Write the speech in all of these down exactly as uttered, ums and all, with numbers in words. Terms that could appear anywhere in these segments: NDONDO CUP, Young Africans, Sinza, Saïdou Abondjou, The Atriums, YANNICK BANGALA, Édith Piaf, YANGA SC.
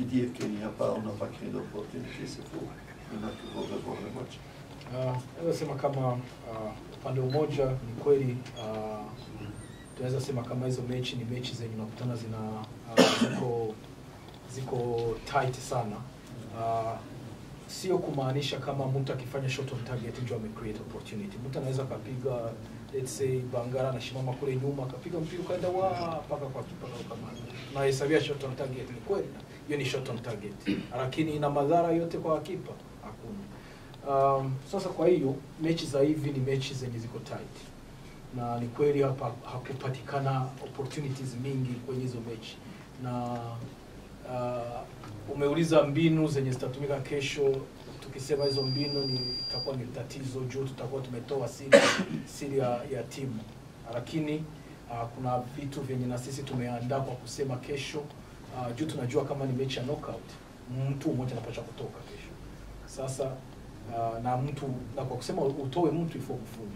qui dit qu'il n'y a pas, on n'a pas créé d'opportunité, c'est faux. Il y en a qui vont revoir le match. Naweza sema kama upande mmoja ni kweli, tunaweza sema kama hizo mechi ni mechi zenye unakutana zina ziko ziko tight sana. Sio kumaanisha kama mtu akifanya shot on target ndio amecreate opportunity. Mtu anaweza kapiga let's say Bangara na shimama kule nyuma akapiga mpira kaenda wa paka kwa kipa kama na hesabia shot on target, ni kweli hiyo ni shot on target, lakini ina madhara yote kwa kipa hakuna. Um, sasa kwa hiyo mechi za hivi ni mechi zenye ziko tight. Na ni kweli hapa hakupatikana opportunities mingi kwenye hizo mechi. Na uh, umeuliza mbinu zenye zitatumika kesho, tukisema hizo mbinu ni itakuwa ni tatizo juu tutakuwa tumetoa siri siri ya, ya timu. Lakini uh, kuna vitu vyenye na sisi tumeandaa kwa kusema kesho, uh, juu tunajua kama ni mechi ya knockout, mtu mmoja anapaswa kutoka kesho. Sasa Uh, na mtu na kwa kusema utoe mtu ifo kufunga.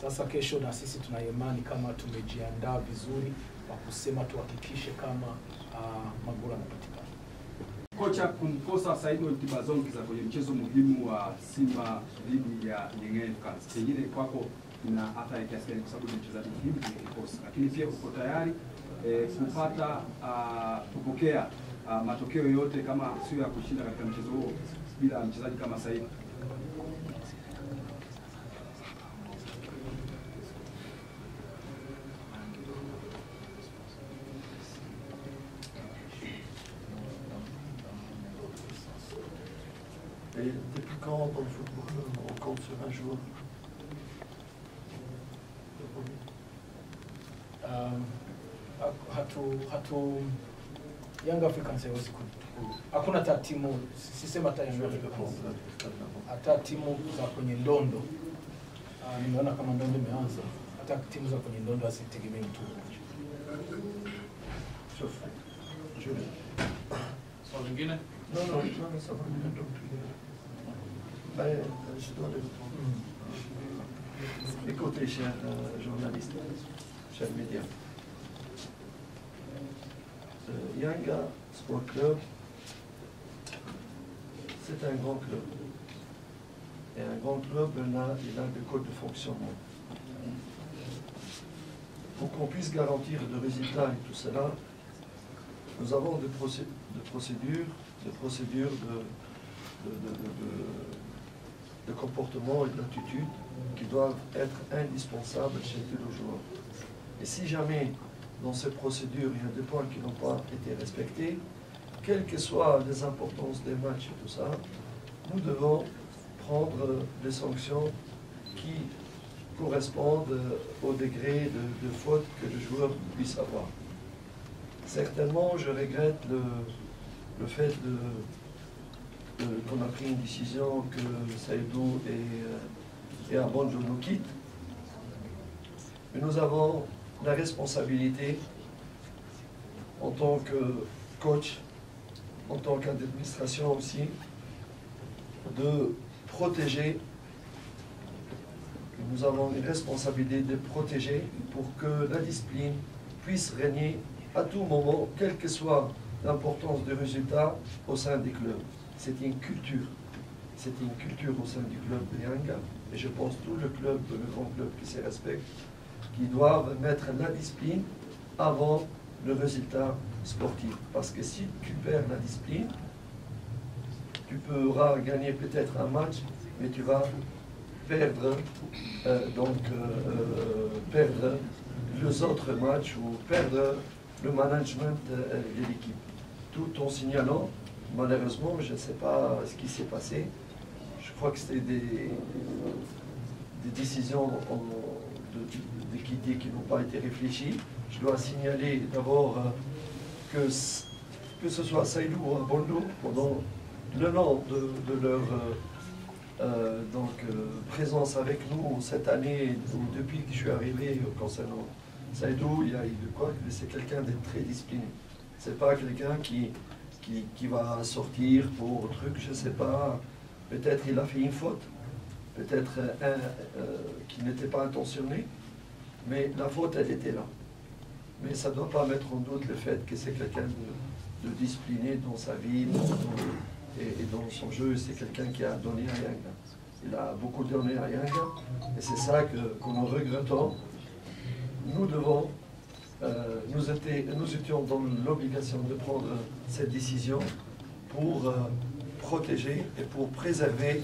Sasa kesho na sisi tunayemani kama tumejiandaa vizuri kwa kusema tuhakikishe kama uh, magoli yanapatikana. Kocha kumkosa Saïdou Abondjou za kwenye mchezo muhimu wa Simba dhidi ya Young Africans, pengine kwako na athari kiasi gani kwa sababu ni mchezaji muhimu kikosi, lakini pia uko tayari eh, kupata uh, kupokea uh, matokeo yote kama sio ya kushinda katika mchezo huo bila mchezaji kama Saïdou? Et depuis quand dans le football on compte sur un joueur? Hatu Young Africans c'est aussi cool. Hakuna hata timu, sisema hata Yanga hata timu za kwenye ndondo. Ah, nimeona kama ndondo imeanza. Hata timu za kwenye ndondo asitegemee mtu mmoja. Sauf Jule. Sawa nyingine? No no, tunataka sababu ya ndondo. Bae, je dois le dire. Écoutez, chers journalistes, chers médias. The Yanga Sport Club, c'est un grand club. Et un grand club, il a, il a des codes de fonctionnement. Pour qu'on puisse garantir le résultat et tout cela, nous avons des, procé des procédures, des procédures de, de, de, de, de, de comportement et d'attitude qui doivent être indispensables chez tous les joueurs. Et si jamais dans ces procédures, il y a des points qui n'ont pas été respectés, quelles que soient les importances des matchs et tout ça, nous devons prendre des sanctions qui correspondent au degré de, de faute que le joueur puisse avoir. Certainement, je regrette le, le fait qu'on a pris une décision que Saïdou et, et Abondjou nous quittent. Mais nous avons la responsabilité en tant que coach, en tant qu'administration aussi, de protéger. Nous avons une responsabilité de protéger pour que la discipline puisse régner à tout moment, quelle que soit l'importance du résultat au sein des clubs. C'est une culture. C'est une culture au sein du club de Yanga. Et je pense tout le club, le grand club qui se respecte, qui doivent mettre la discipline avant le résultat sportif. Parce que si tu perds la discipline, tu pourras gagner peut-être un match, mais tu vas perdre, euh, donc, euh, perdre les autres matchs ou perdre le management euh, de l'équipe. Tout en signalant, malheureusement, je ne sais pas ce qui s'est passé. Je crois que c'était des, des décisions en, de, de, qui dit qu'ils n'ont pas été réfléchis. Je dois signaler d'abord euh, que, que ce soit Saïdou ou Abondjou, pendant le nom de, de leur euh, euh, donc, euh, présence avec nous cette année, ou depuis que je suis arrivé euh, concernant Saïdou, il y a eu de quoi, c'est quelqu'un de très discipliné. C'est pas quelqu'un qui, qui, qui va sortir pour truc, je sais pas, peut-être il a fait une faute, peut-être un euh, euh, qui n'était pas intentionné, mais la faute, elle était là. Mais ça ne doit pas mettre en doute le fait que c'est quelqu'un de, de discipliné dans sa vie dans, dans, et, et dans son jeu. C'est quelqu'un qui a donné à Yanga. Il a beaucoup donné à Yanga. Et c'est ça que, que nous regrettons. Nous devons, euh, nous, était, nous étions dans l'obligation de prendre cette décision pour euh, protéger et pour préserver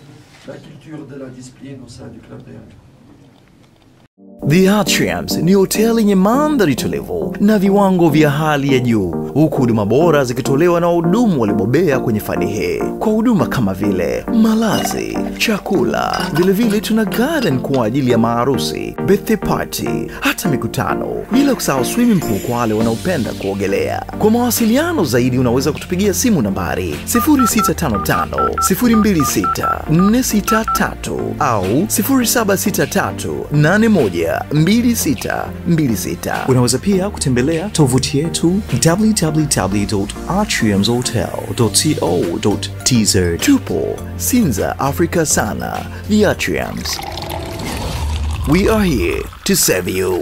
la culture de la discipline au sein du club de Yanga. The Atriums ni hoteli yenye mandhari tulivu na viwango vya hali ya juu, huku huduma bora zikitolewa na wahudumu walibobea kwenye fani hii. Kwa huduma kama vile malazi, chakula, vile vile tuna garden kwa ajili ya maharusi, birthday party, hata mikutano, bila kusahau swimming pool kwa wale wanaopenda kuogelea. Kwa mawasiliano zaidi unaweza kutupigia simu nambari sifuri sita tano tano, sifuri mbili sita, nne sita tatu au sifuri saba sita tatu nane moja mbili sita mbili sita. Unaweza pia kutembelea tovuti yetu w w w dot atriums hotel dot co dot t z. Tupo Sinza, Africa sana. The Atriums. We are here to serve you.